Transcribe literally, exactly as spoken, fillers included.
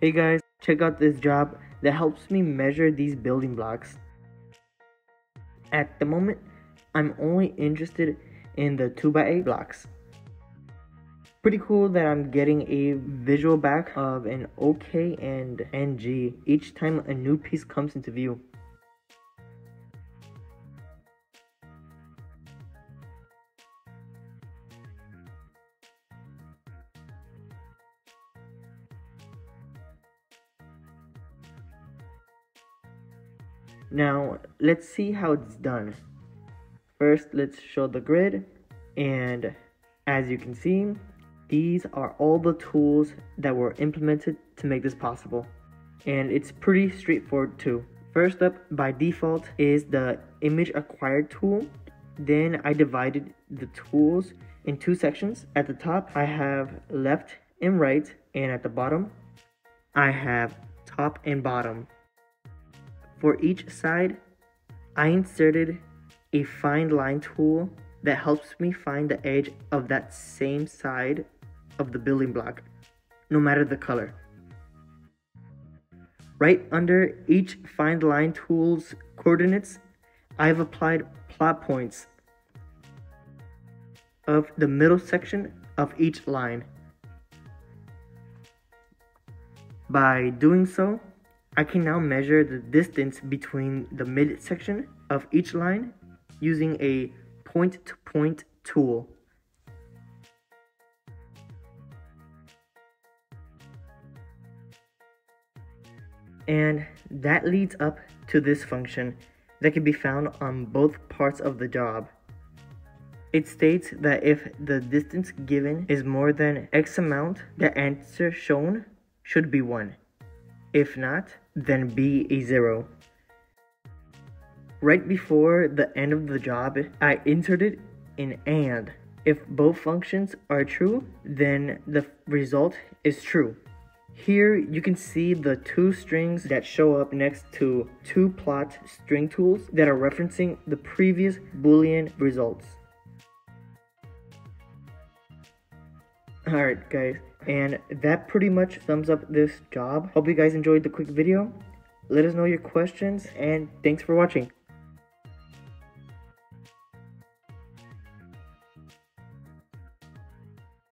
Hey guys, check out this job that helps me measure these building blocks. At the moment, I'm only interested in the two by eight blocks. Pretty cool that I'm getting a visual back of an OK and N G each time a new piece comes into view. Now, let's see how it's done. First, let's show the grid, and as you can see, these are all the tools that were implemented to make this possible. And it's pretty straightforward too. First up, by default, is the image acquired tool. Then I divided the tools in two sections. At the top, I have left and right, and at the bottom, I have top and bottom. For each side, I inserted a find line tool that helps me find the edge of that same side of the building block, no matter the color. Right under each find line tool's coordinates, I've applied plot points of the middle section of each line. By doing so, I can now measure the distance between the midsection of each line using a point-to-point tool. And that leads up to this function that can be found on both parts of the job. It states that if the distance given is more than X amount, the answer shown should be one. If not, then be a zero. Right before the end of the job, I inserted an AND. If both functions are true, then the result is true. Here you can see the two strings that show up next to two plot string tools that are referencing the previous Boolean results. Alright guys, and that pretty much sums up this job. Hope you guys enjoyed the quick video. Let us know your questions, and thanks for watching.